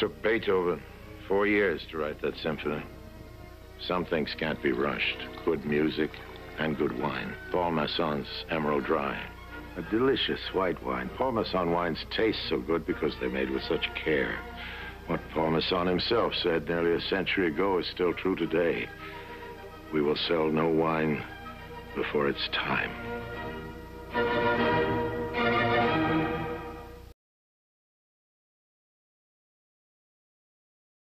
took Beethoven 4 years to write that symphony. Some things can't be rushed. Good music and good wine. Paul Masson's Emerald Dry. A delicious white wine. Paul Masson wines taste so good because they're made with such care. What Paul Masson himself said nearly a century ago is still true today. We will sell no wine before its time.